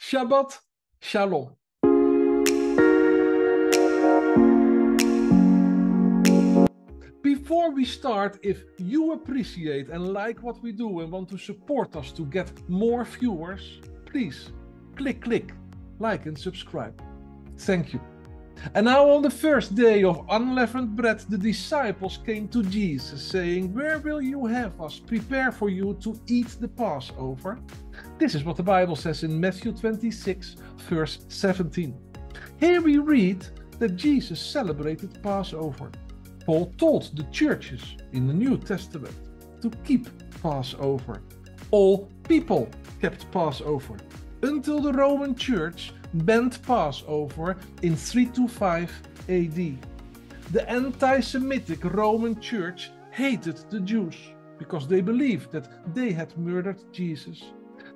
Shabbat Shalom. Before we start, if you appreciate and like what we do and want to support us to get more viewers, please click, like and subscribe. Thank you. And now on the first day of unleavened bread, the disciples came to Jesus, saying, "Where will you have us prepare for you to eat the Passover?" This is what the Bible says in Matthew 26, verse 17. Here we read that Jesus celebrated Passover. Paul told the churches in the New Testament to keep Passover. All people kept Passover until the Roman Church banned Passover in 325 AD. The anti-Semitic Roman Church hated the Jews because they believed that they had murdered Jesus.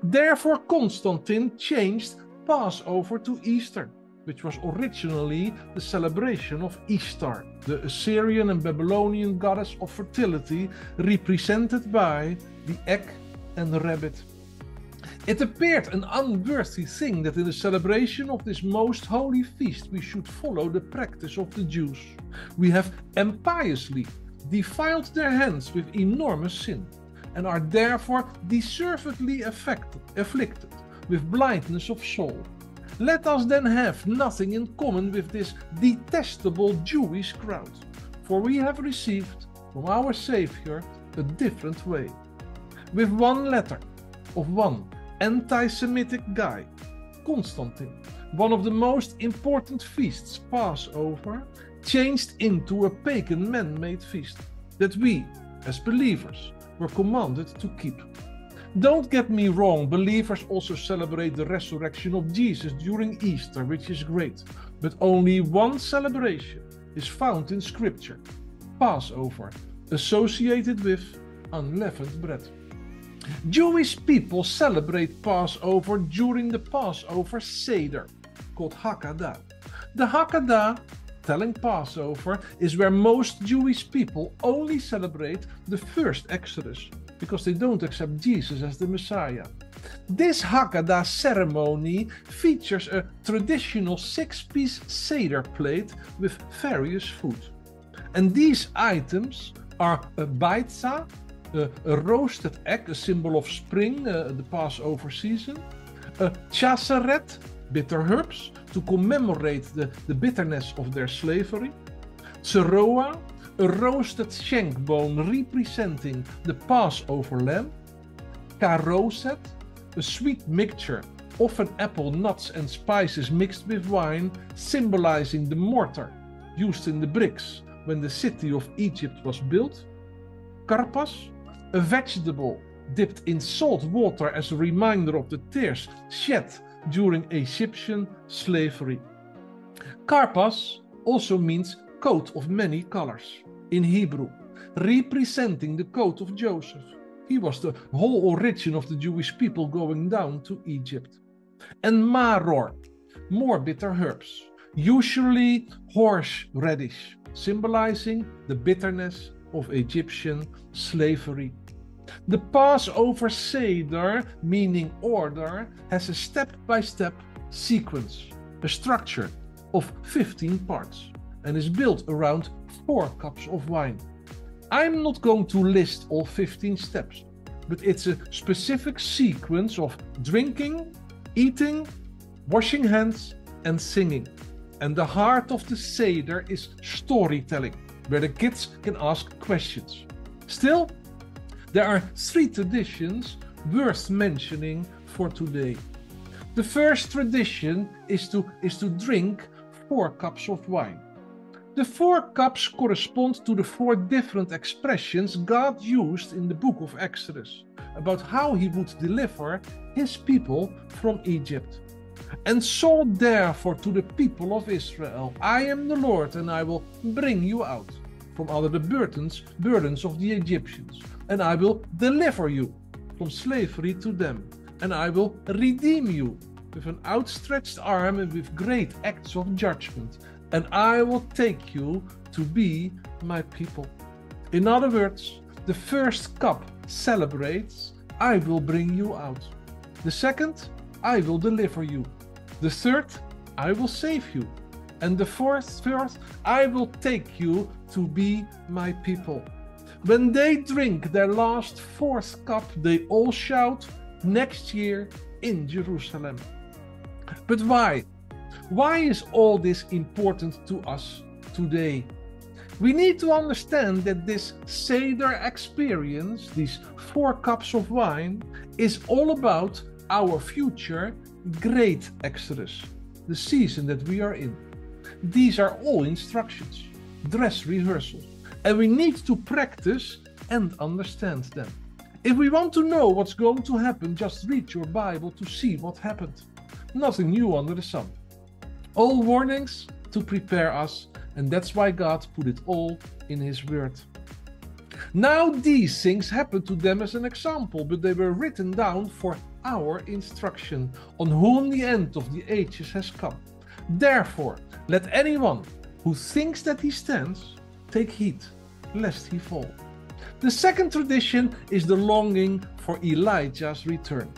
Therefore, Constantine changed Passover to Easter, which was originally the celebration of Ishtar, the Assyrian and Babylonian goddess of fertility, represented by the egg and the rabbit. It appeared an unworthy thing that in the celebration of this most holy feast we should follow the practice of the Jews. We have impiously defiled their hands with enormous sin, and are therefore deservedly afflicted with blindness of soul. Let us then have nothing in common with this detestable Jewish crowd, for we have received from our Savior a different way. With one letter of one anti-Semitic guy, Constantine, one of the most important feasts, Passover, changed into a pagan man-made feast that we, as believers, were commanded to keep. Don't get me wrong, believers also celebrate the resurrection of Jesus during Easter, which is great, but only one celebration is found in Scripture: Passover, associated with unleavened bread. Jewish people celebrate Passover during the Passover Seder, called Haggadah. The Haggadah, telling Passover, is where most Jewish people only celebrate the first Exodus, because they don't accept Jesus as the Messiah. This Haggadah ceremony features a traditional six-piece Seder plate with various food. And these items are a beitza, a roasted egg, a symbol of spring, the Passover season, a charoset, bitter herbs, to commemorate the bitterness of their slavery, Tseroa, a roasted shank bone representing the Passover lamb, Charoset, a sweet mixture of an apple, nuts and spices mixed with wine, symbolizing the mortar used in the bricks when the city of Egypt was built, Karpas, a vegetable dipped in salt water as a reminder of the tears shed during Egyptian slavery. Karpas also means coat of many colors in Hebrew, representing the coat of Joseph. He was the whole origin of the Jewish people going down to Egypt. And maror, more bitter herbs, usually horseradish, symbolizing the bitterness of Egyptian slavery. The Passover Seder, meaning order, has a step-by-step sequence, a structure of 15 parts, and is built around 4 cups of wine. I'm not going to list all 15 steps, but it's a specific sequence of drinking, eating, washing hands, and singing. And the heart of the Seder is storytelling, where the kids can ask questions. Still, there are 3 traditions worth mentioning for today. The first tradition is to drink 4 cups of wine. The 4 cups correspond to the 4 different expressions God used in the book of Exodus about how he would deliver his people from Egypt. "And saw therefore to the people of Israel, I am the Lord, and I will bring you out from under the burdens of the Egyptians, and I will deliver you from slavery to them, and I will redeem you with an outstretched arm and with great acts of judgment, and I will take you to be my people." In other words, the first cup celebrates, "I will bring you out." The second, I will deliver you. The third, I will save you. And the fourth verse, I will take you to be my people. When they drink their last fourth cup, they all shout, next year in Jerusalem. But why? Why is all this important to us today? We need to understand that this Seder experience, these 4 cups of wine, is all about our future great Exodus, the season that we are in. These are all instructions, dress rehearsals, and we need to practice and understand them. If we want to know what's going to happen, just read your Bible to see what happened. Nothing new under the sun. All warnings to prepare us, and that's why God put it all in His Word. Now these things happened to them as an example, but they were written down for our instruction, on whom the end of the ages has come. Therefore, let anyone who thinks that he stands take heed, lest he fall. The second tradition is the longing for Elijah's return.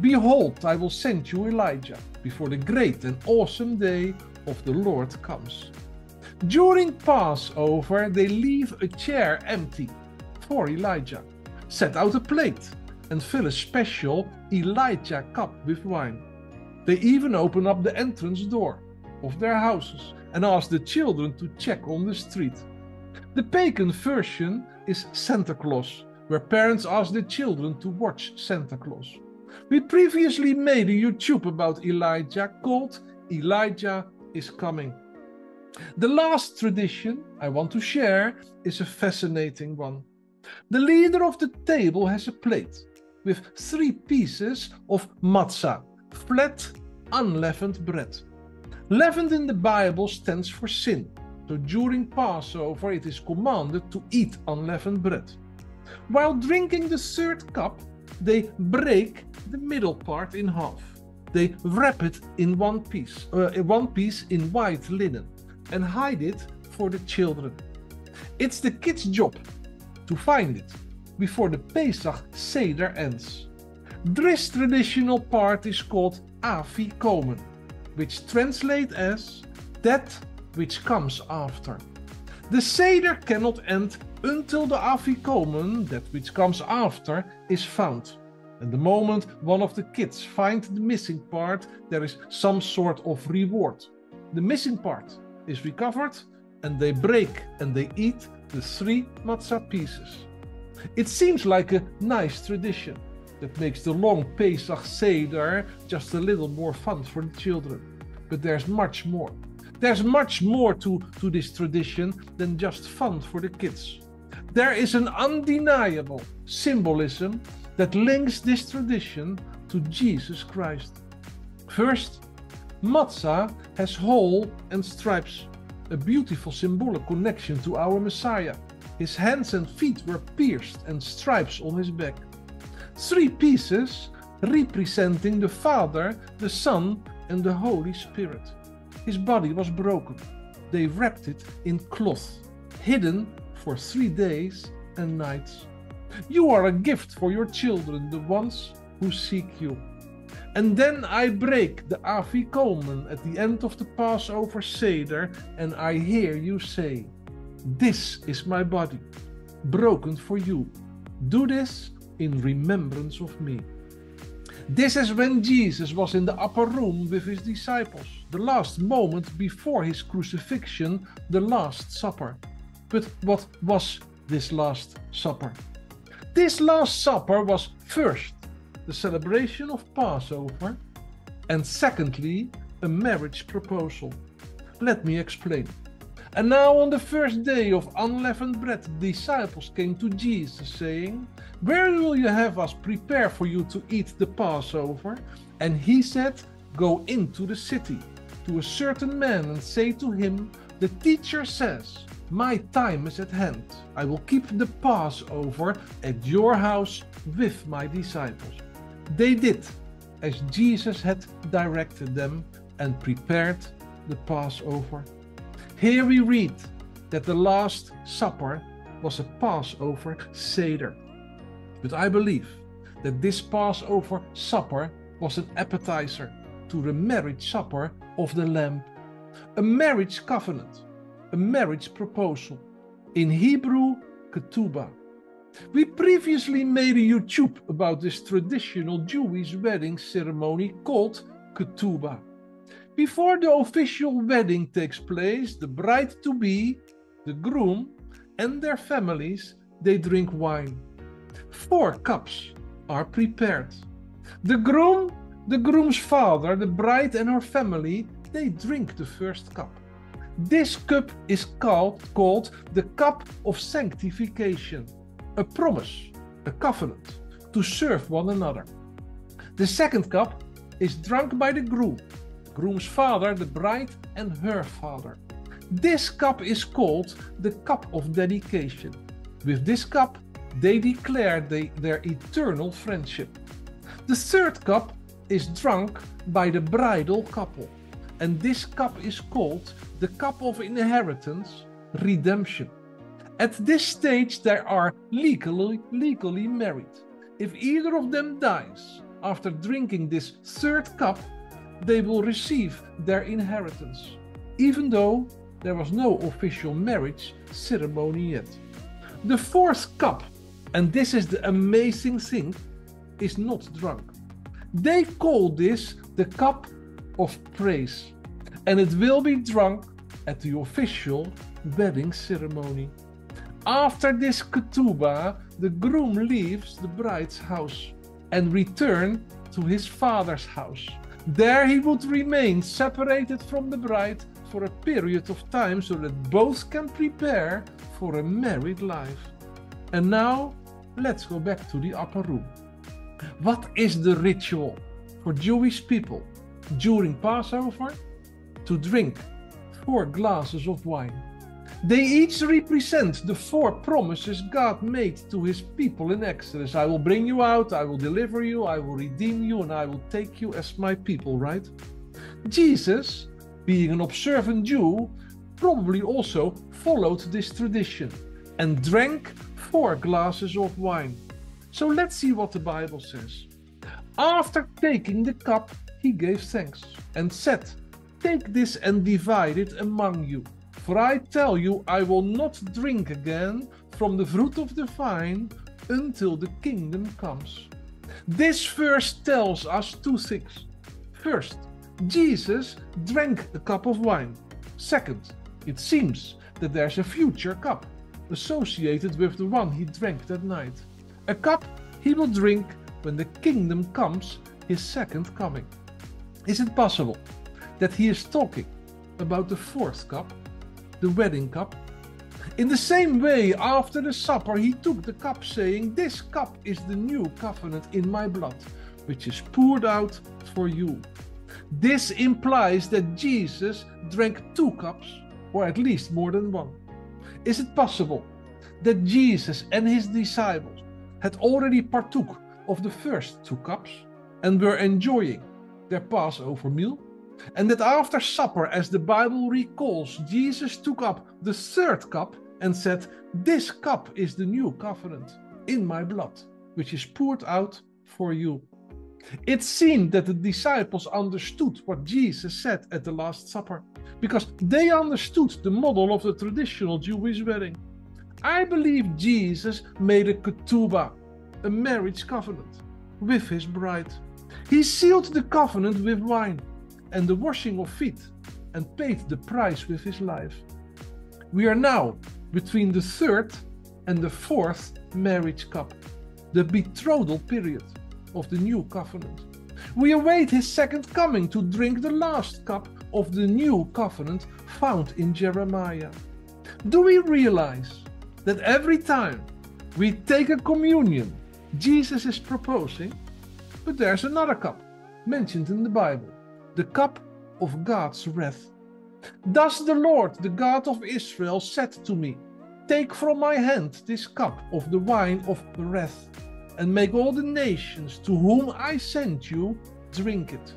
Behold, I will send you Elijah, before the great and awesome day of the Lord comes. During Passover, they leave a chair empty for Elijah, set out a plate, and fill a special Elijah cup with wine. They even open up the entrance door of their houses and ask the children to check on the street. The pagan version is Santa Claus, where parents ask the children to watch Santa Claus. We previously made a YouTube about Elijah called Elijah is Coming. The last tradition I want to share is a fascinating one. The leader of the table has a plate with 3 pieces of matzah, flat, unleavened bread. Leavened in the Bible stands for sin, so during Passover it is commanded to eat unleavened bread. While drinking the 3rd cup, they break the middle part in half. They wrap it in one piece in white linen and hide it for the children. It's the kids' job to find it before the Pesach Seder ends. This traditional part is called Afikomen, which translates as that which comes after. The Seder cannot end until the Afikomen, that which comes after, is found. And the moment one of the kids finds the missing part, there is some sort of reward. The missing part is recovered, and they break and they eat the 3 matzah pieces. It seems like a nice tradition that makes the long Pesach Seder just a little more fun for the children. But there's much more. There's much more to this tradition than just fun for the kids. There is an undeniable symbolism that links this tradition to Jesus Christ. First, matzah has whole and stripes, a beautiful symbolic connection to our Messiah. His hands and feet were pierced and stripes on his back. 3 pieces representing the Father, the Son, and the Holy Spirit. His body was broken. They wrapped it in cloth, hidden for 3 days and nights. You are a gift for your children, the ones who seek you. And then I break the Afikomen at the end of the Passover Seder, and I hear you say, this is my body, broken for you. Do this in remembrance of me. This is when Jesus was in the upper room with his disciples, the last moment before his crucifixion, the Last Supper. But what was this Last Supper? This Last Supper was first the celebration of Passover, and secondly, a marriage proposal. Let me explain. And now on the first day of unleavened bread, the disciples came to Jesus saying, where will you have us prepare for you to eat the Passover? And he said, go into the city to a certain man and say to him, the teacher says, my time is at hand. I will keep the Passover at your house with my disciples. They did as Jesus had directed them and prepared the Passover. Here we read that the Last Supper was a Passover Seder. But I believe that this Passover Supper was an appetizer to the marriage supper of the Lamb. A marriage covenant, a marriage proposal. In Hebrew, ketubah. We previously made a YouTube about this traditional Jewish wedding ceremony called ketubah. Before the official wedding takes place, the bride-to-be, the groom, and their families, they drink wine. 4 cups are prepared. The groom, the groom's father, the bride and her family, they drink the first cup. This cup is called the cup of sanctification, a promise, a covenant, to serve one another. The second cup is drunk by the groom, the groom's father, the bride and her father. This cup is called the cup of dedication. With this cup, they declare their eternal friendship. The third cup is drunk by the bridal couple, and this cup is called the cup of inheritance, redemption. At this stage, they are legally married. If either of them dies after drinking this third cup, they will receive their inheritance, even though there was no official marriage ceremony yet. The fourth cup, and this is the amazing thing, is not drunk. They call this the cup of praise, and it will be drunk at the official wedding ceremony. After this ketubah, the groom leaves the bride's house and returns to his father's house. There he would remain separated from the bride for a period of time so that both can prepare for a married life. And now, let's go back to the upper room. What is the ritual for Jewish people during Passover? To drink 4 glasses of wine. They each represent the 4 promises God made to his people in Exodus. I will bring you out, I will deliver you, I will redeem you, and I will take you as my people, right? Jesus, being an observant Jew, probably also followed this tradition and drank 4 glasses of wine. So let's see what the Bible says. After taking the cup, he gave thanks and said, "Take this and divide it among you. For I tell you, I will not drink again from the fruit of the vine until the kingdom comes." This verse tells us 2 things. First, Jesus drank a cup of wine. Second, it seems that there's a future cup associated with the one he drank that night. A cup he will drink when the kingdom comes, his second coming. Is it possible that he is talking about the 4th cup? The wedding cup. In the same way, after the supper, he took the cup, saying, "This cup is the new covenant in my blood, which is poured out for you." This implies that Jesus drank 2 cups, or at least more than one. Is it possible that Jesus and his disciples had already partook of the first 2 cups and were enjoying their Passover meal? And that after supper, as the Bible recalls, Jesus took up the 3rd cup and said, "This cup is the new covenant in my blood, which is poured out for you." It seemed that the disciples understood what Jesus said at the Last Supper, because they understood the model of the traditional Jewish wedding. I believe Jesus made a ketubah, a marriage covenant, with his bride. He sealed the covenant with wine and the washing of feet, and paid the price with his life. We are now between the 3rd and the 4th marriage cup, the betrothal period of the new covenant. We await his second coming to drink the last cup of the new covenant found in Jeremiah. Do we realize that every time we take a communion, Jesus is proposing, but there's another cup mentioned in the Bible, the cup of God's wrath. "Thus the Lord, the God of Israel, said to me, take from my hand this cup of the wine of wrath, and make all the nations to whom I sent you drink it."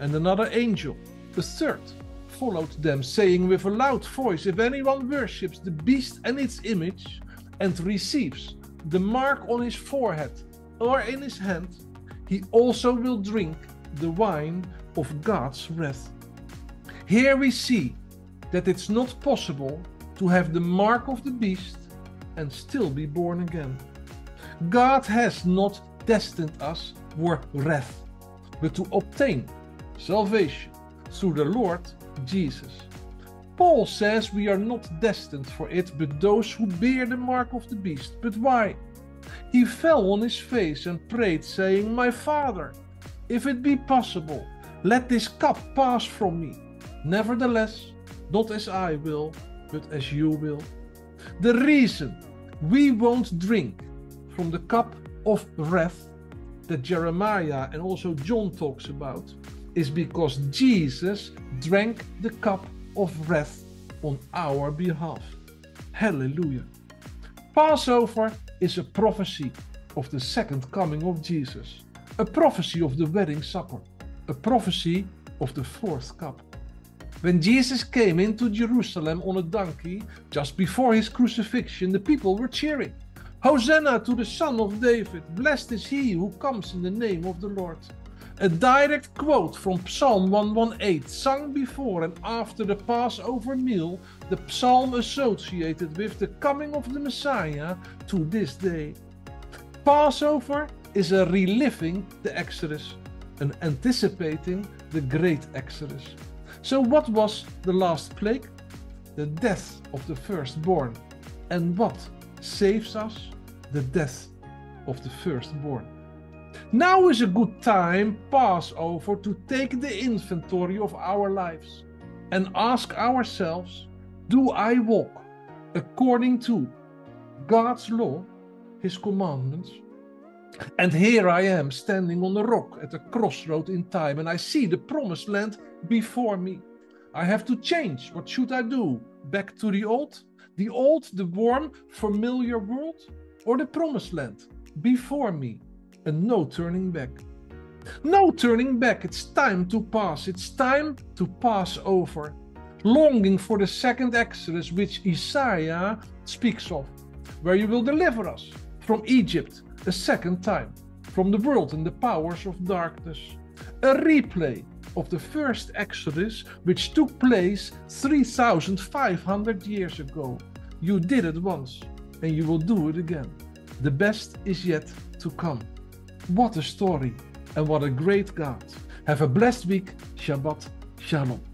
And another angel, the 3rd, followed them, saying with a loud voice, "If anyone worships the beast and its image, and receives the mark on his forehead or in his hand, he also will drink the wine of God's wrath. Here we see that it's not possible to have the mark of the beast and still be born again. God has not destined us for wrath, but to obtain salvation through the Lord Jesus. Paul says we are not destined for it, but those who bear the mark of the beast. But why? He fell on his face and prayed, saying, "My Father, if it be possible, let this cup pass from me. Nevertheless, not as I will, but as you will." The reason we won't drink from the cup of wrath that Jeremiah and also John talks about is because Jesus drank the cup of wrath on our behalf. Hallelujah. Passover is a prophecy of the second coming of Jesus, a prophecy of the wedding supper, a prophecy of the fourth cup. When Jesus came into Jerusalem on a donkey, just before his crucifixion, the people were cheering, "Hosanna to the Son of David, blessed is he who comes in the name of the Lord." A direct quote from Psalm 118, sung before and after the Passover meal, the psalm associated with the coming of the Messiah to this day. Passover is a reliving the Exodus and anticipating the great Exodus. So what was the last plague? The death of the firstborn. And what saves us? The death of the firstborn. Now is a good time, Passover, to take the inventory of our lives and ask ourselves, do I walk according to God's law, His commandments? And here I am standing on a rock at a crossroad in time, and I see the promised land before me. I have to change. What should I do? Back to the old? The old, the warm, familiar world, or the promised land before me? And no turning back. No turning back. It's time to pass. It's time to pass over. Longing for the second Exodus, which Isaiah speaks of, where you will deliver us from Egypt a second time, from the world and the powers of darkness. A replay of the first Exodus, which took place 3,500 years ago. You did it once, and you will do it again. The best is yet to come. What a story, and what a great God. Have a blessed week. Shabbat Shalom.